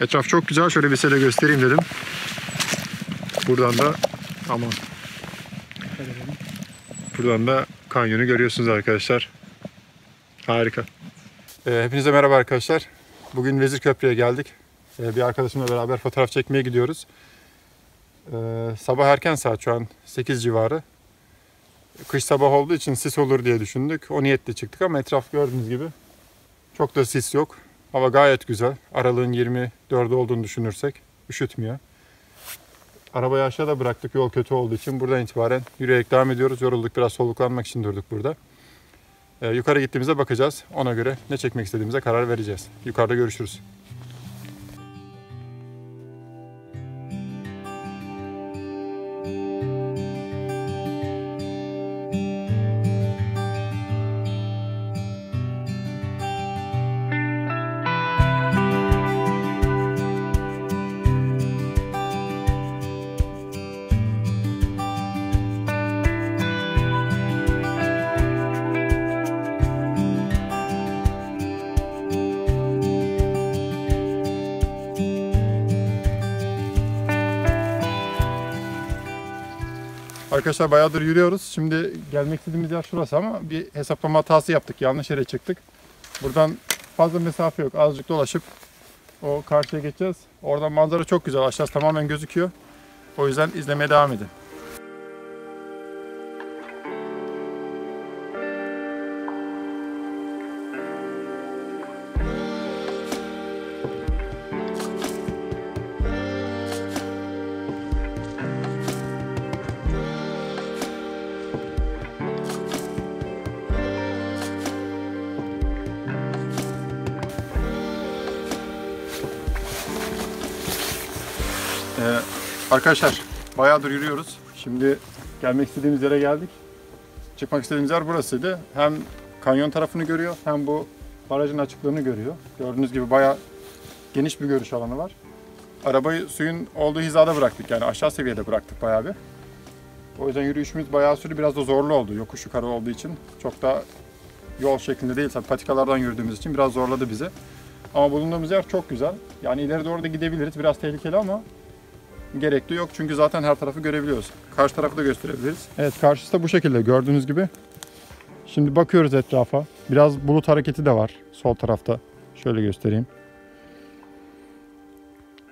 Etraf çok güzel. Şöyle bir size de göstereyim dedim. Buradan da aman. Buradan da kanyonu görüyorsunuz arkadaşlar. Harika. Hepinize merhaba arkadaşlar. Bugün Vezirköprü'ye geldik. Bir arkadaşımla beraber fotoğraf çekmeye gidiyoruz. Sabah erken saat, şu an 8 civarı. Kış sabah olduğu için sis olur diye düşündük. O niyetle çıktık ama etraf gördüğünüz gibi çok da sis yok. Hava gayet güzel. Aralığın 24'ü olduğunu düşünürsek üşütmüyor. Arabayı aşağıda bıraktık, yol kötü olduğu için. Buradan itibaren yürüyerek devam ediyoruz. Yorulduk, biraz soluklanmak için durduk burada. Yukarı gittiğimizde bakacağız. Ona göre ne çekmek istediğimize karar vereceğiz. Yukarıda görüşürüz. Arkadaşlar bayağıdır yürüyoruz. Şimdi gelmek istediğimiz yer şurası ama bir hesaplama hatası yaptık. Yanlış yere çıktık. Buradan fazla mesafe yok. Azıcık dolaşıp o karşıya geçeceğiz. Oradan manzara çok güzel. Aşağısı tamamen gözüküyor. O yüzden izlemeye devam edin. Arkadaşlar bayağıdır yürüyoruz. Şimdi gelmek istediğimiz yere geldik. Çıkmak istediğimiz yer burasıydı. Hem kanyon tarafını görüyor hem bu barajın açıklığını görüyor. Gördüğünüz gibi bayağı geniş bir görüş alanı var. Arabayı suyun olduğu hizada bıraktık, yani aşağı seviyede bıraktık bayağı bir. O yüzden yürüyüşümüz bayağı sürdü. Biraz da zorlu oldu, yokuş yukarı olduğu için. Çok da yol şeklinde değil tabii, patikalardan yürüdüğümüz için biraz zorladı bizi. Ama bulunduğumuz yer çok güzel. Yani ileri doğru da gidebiliriz, biraz tehlikeli ama gerek de yok çünkü zaten her tarafı görebiliyoruz. Karşı tarafı da gösterebiliriz. Evet, karşısı da bu şekilde gördüğünüz gibi. Şimdi bakıyoruz etrafa. Biraz bulut hareketi de var sol tarafta. Şöyle göstereyim.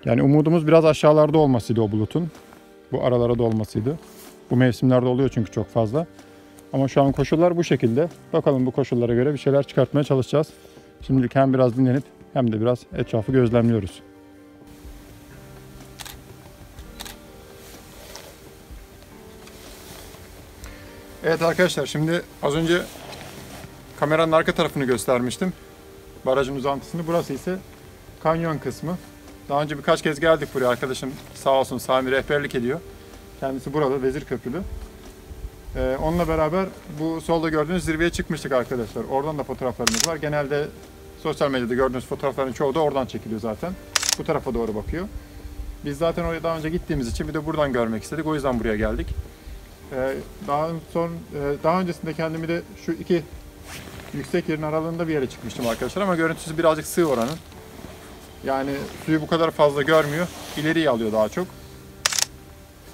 Yani umudumuz biraz aşağılarda olmasıydı o bulutun. Bu aralara da olmasıydı. Bu mevsimlerde oluyor çünkü çok fazla. Ama şu an koşullar bu şekilde. Bakalım bu koşullara göre bir şeyler çıkartmaya çalışacağız. Şimdilik hem biraz dinlenip hem de biraz etrafı gözlemliyoruz. Evet arkadaşlar, şimdi az önce kameranın arka tarafını göstermiştim. Barajın uzantısını. Burası ise kanyon kısmı. Daha önce birkaç kez geldik buraya. Arkadaşım sağ olsun Sami rehberlik ediyor. Kendisi burada Vezirköprülü. Onunla beraber bu solda gördüğünüz zirveye çıkmıştık arkadaşlar. Oradan da fotoğraflarımız var. Genelde sosyal medyada gördüğünüz fotoğrafların çoğu da oradan çekiliyor zaten. Bu tarafa doğru bakıyor. Biz zaten oraya daha önce gittiğimiz için bir de buradan görmek istedik. O yüzden buraya geldik. Daha öncesinde kendimi de şu iki yüksek yerin aralığında bir yere çıkmıştım arkadaşlar ama görüntüsü birazcık sığ oranın. Yani suyu bu kadar fazla görmüyor, ileriye alıyor daha çok.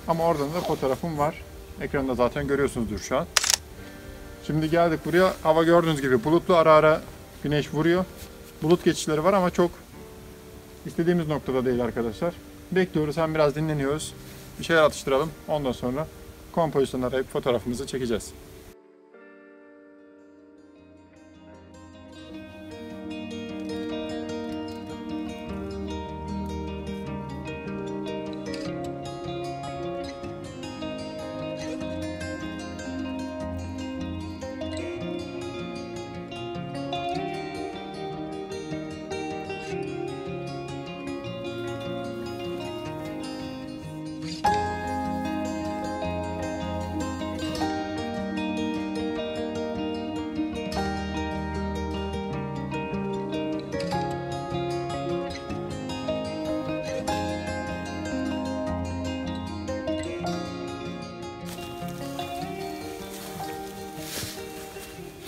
Ama oradan da fotoğrafım var. Ekranda zaten görüyorsunuzdur şu an. Şimdi geldik buraya. Hava gördüğünüz gibi bulutlu, ara ara güneş vuruyor. Bulut geçişleri var ama çok istediğimiz noktada değil arkadaşlar. Bekliyoruz, hem biraz dinleniyoruz. Bir şeyler atıştıralım. Ondan sonra kompozisyonu arayıp fotoğrafımızı çekeceğiz.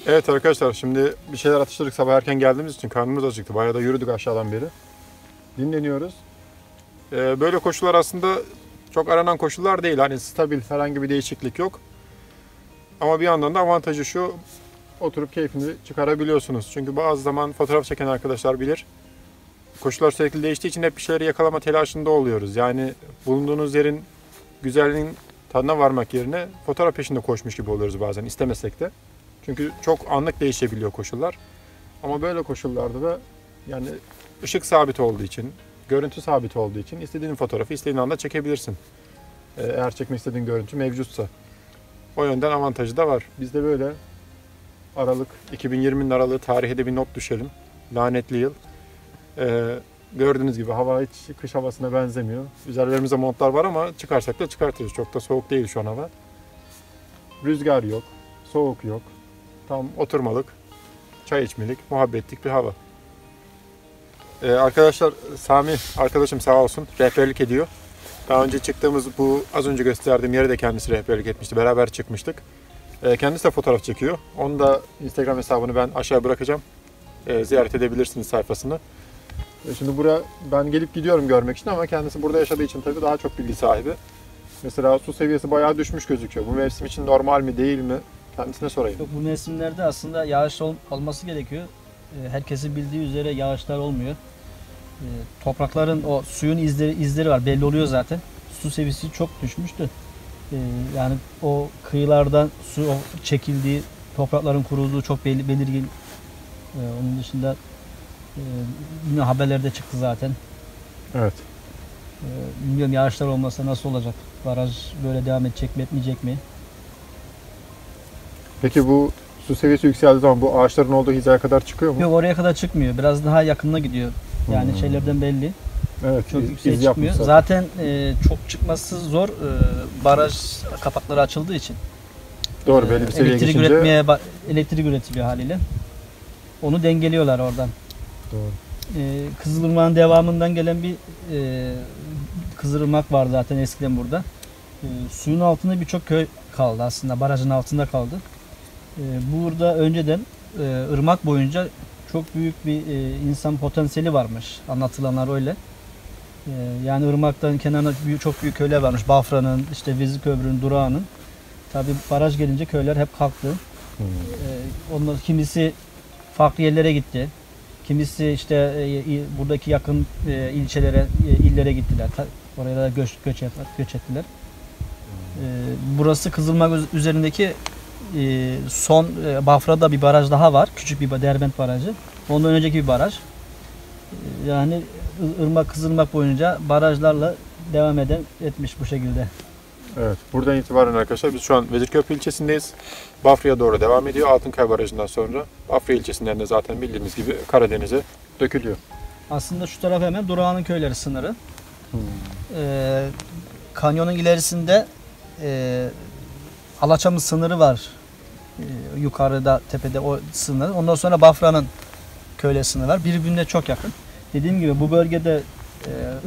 Evet arkadaşlar, şimdi bir şeyler atıştırdık, sabah erken geldiğimiz için karnımız acıktı. Bayağı da yürüdük aşağıdan beri. dinleniyoruz. Böyle koşullar aslında çok aranan koşullar değil. Hani stabil, herhangi bir değişiklik yok. Ama bir yandan da avantajı şu, oturup keyfini çıkarabiliyorsunuz. Çünkü bazı zaman fotoğraf çeken arkadaşlar bilir. Koşullar sürekli değiştiği için hep bir şeyleri yakalama telaşında oluyoruz. Yani bulunduğunuz yerin güzelliğinin tadına varmak yerine fotoğraf peşinde koşmuş gibi oluyoruz bazen, istemesek de. Çünkü çok anlık değişebiliyor koşullar. Ama böyle koşullarda da yani ışık sabit olduğu için, görüntü sabit olduğu için istediğin fotoğrafı istediğin anda çekebilirsin. Eğer çekmek istediğin görüntü mevcutsa. O yönden avantajı da var. Biz de böyle Aralık, 2020'nin Aralığı tarihe de bir not düşelim. Lanetli yıl. Gördüğünüz gibi hava hiç kış havasına benzemiyor. Üzerlerimize montlar var ama çıkarsak da çıkartırız. Çok da soğuk değil şu an hava. Rüzgar yok, soğuk yok. Tam oturmalık, çay içmelik, muhabbetlik bir hava. Arkadaşlar, Sami arkadaşım sağ olsun rehberlik ediyor. Daha önce çıktığımız bu az önce gösterdiğim yere de kendisi rehberlik etmişti. Beraber çıkmıştık. Kendisi de fotoğraf çekiyor. Onu da Instagram hesabını ben aşağı bırakacağım. Ziyaret edebilirsiniz sayfasını. Şimdi buraya ben gelip gidiyorum görmek için ama kendisi burada yaşadığı için tabii daha çok bilgi sahibi. Mesela su seviyesi bayağı düşmüş gözüküyor. Bu mevsim için normal mi değil mi? Kendisine sorayım. Bu mevsimlerde aslında yağış olması gerekiyor. Herkesin bildiği üzere yağışlar olmuyor. Toprakların o suyun izleri var, belli oluyor zaten. Su seviyesi çok düşmüştü. Yani o kıyılardan su çekildiği, toprakların kuruduğu çok belirgin. Onun dışında yine haberlerde çıktı zaten. Evet. Bilmiyorum yağışlar olmasa nasıl olacak? Baraj böyle devam edecek mi, etmeyecek mi? Peki bu su seviyesi yükseldiği zaman bu ağaçların olduğu hizaya kadar çıkıyor mu? Yok, oraya kadar çıkmıyor. Biraz daha yakınına gidiyor. Yani şeylerden belli. Evet, çok yükseğe çıkmıyor. Zaten çok çıkması zor. Baraj kapakları açıldığı için. Doğru, belli bir seviyeye geçince. Elektrik üretiliyor haliyle. Onu dengeliyorlar oradan. Doğru. Kızılırmak'ın devamından gelen bir Kızılırmak var zaten eskiden burada. Suyun altında birçok köy kaldı aslında. Barajın altında kaldı. Burada önceden ırmak boyunca çok büyük bir insan potansiyeli varmış. Anlatılanlar öyle. Yani ırmaktan kenarına çok büyük köyler varmış. Bafra'nın, işte Vezirköprü'nün, Durağan'ın. Tabi baraj gelince köyler hep kalktı. Onlar kimisi farklı yerlere gitti. Kimisi işte buradaki yakın ilçelere, illere gittiler. Oraya da göç ettiler. Burası Kızılırmak üzerindeki son Bafra'da bir baraj daha var. Küçük bir Derbent Barajı. Ondan önceki bir baraj. Yani Kızılırmak boyunca barajlarla devam etmiş bu şekilde. Evet. Buradan itibaren arkadaşlar biz şu an Vezirköprü ilçesindeyiz. Bafra'ya doğru devam ediyor. Altınkaya Barajı'ndan sonra Bafra ilçesinden de zaten bildiğimiz gibi Karadeniz'e dökülüyor. Aslında şu taraf hemen Durağan'ın köyleri sınırı. Kanyonun ilerisinde Alaçam'ın sınırı var. Yukarıda tepede o sınır. Ondan sonra Bafra'nın köyleri sınırı var. Birbirine çok yakın. Dediğim gibi bu bölgede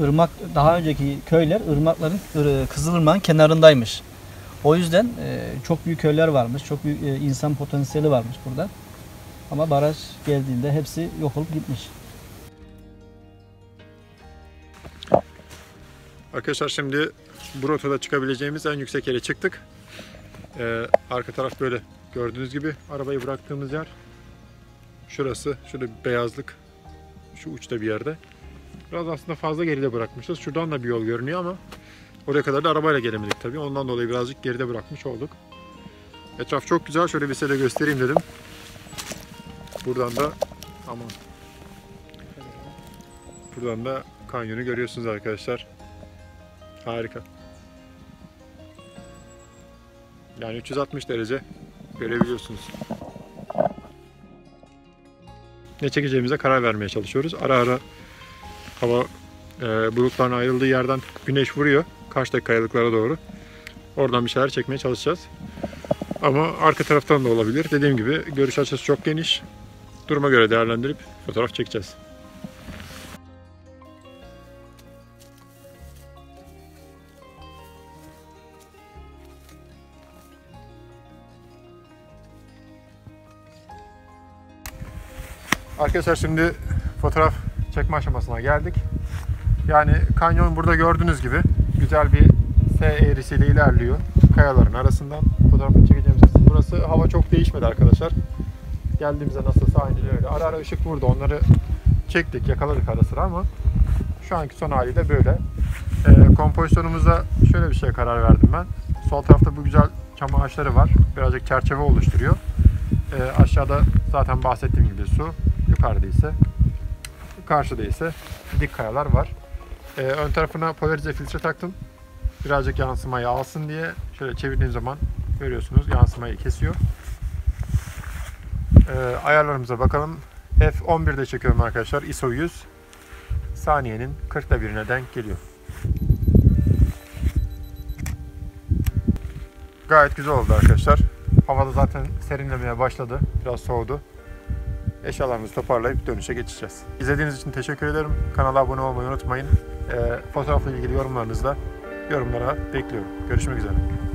ırmak, daha önceki köyler Kızılırmak'ın kenarındaymış. O yüzden çok büyük köyler varmış. Çok büyük insan potansiyeli varmış burada. Ama baraj geldiğinde hepsi yok olup gitmiş. Arkadaşlar şimdi bu rotada çıkabileceğimiz en yüksek yere çıktık. Arka taraf böyle gördüğünüz gibi arabayı bıraktığımız yer. Şurası, şurada bir beyazlık şu uçta bir yerde. Biraz aslında fazla geride bırakmışız. Şuradan da bir yol görünüyor ama oraya kadar da arabayla gelemedik tabii. Ondan dolayı birazcık geride bırakmış olduk. Etraf çok güzel. Şöyle bir size de göstereyim dedim. Buradan da buradan da kanyonu görüyorsunuz arkadaşlar. Harika. Yani 360 derece görebiliyorsunuz. Ne çekeceğimize karar vermeye çalışıyoruz. Ara ara hava bulutların ayrıldığı yerden güneş vuruyor. Karşıdaki kayalıklara doğru. Oradan bir şeyler çekmeye çalışacağız. Ama arka taraftan da olabilir. Dediğim gibi görüş açısı çok geniş. Duruma göre değerlendirip fotoğraf çekeceğiz. Arkadaşlar şimdi fotoğraf çekme aşamasına geldik. Yani kanyon burada gördüğünüz gibi güzel bir S eğrisiyle ilerliyor kayaların arasından. Fotoğrafını çekeceğim size. Burası hava çok değişmedi arkadaşlar. Geldiğimizde nasılsa aynı öyle. Ara ara ışık vurdu, onları çektik, yakaladık ara sıra ama şu anki son hali de böyle. Kompozisyonumuza şöyle bir şeye karar verdim ben. Sol tarafta bu güzel çam ağaçları var. Birazcık çerçeve oluşturuyor. Aşağıda zaten bahsettiğim gibi su. Yukarıda ise, karşıda ise dik kayalar var. Ön tarafına polarize filtre taktım. Birazcık yansımayı alsın diye. Şöyle çevirdiğim zaman görüyorsunuz yansımayı kesiyor. Ayarlarımıza bakalım. F11'de çekiyorum arkadaşlar. ISO 100. Saniyenin 1/40'ine denk geliyor. Gayet güzel oldu arkadaşlar. Havada zaten serinlemeye başladı. Biraz soğudu. Eşyalarımızı toparlayıp dönüşe geçeceğiz. İzlediğiniz için teşekkür ederim. Kanala abone olmayı unutmayın. Fotoğrafla ilgili yorumlarınızı da yorumlara bekliyorum. Görüşmek üzere.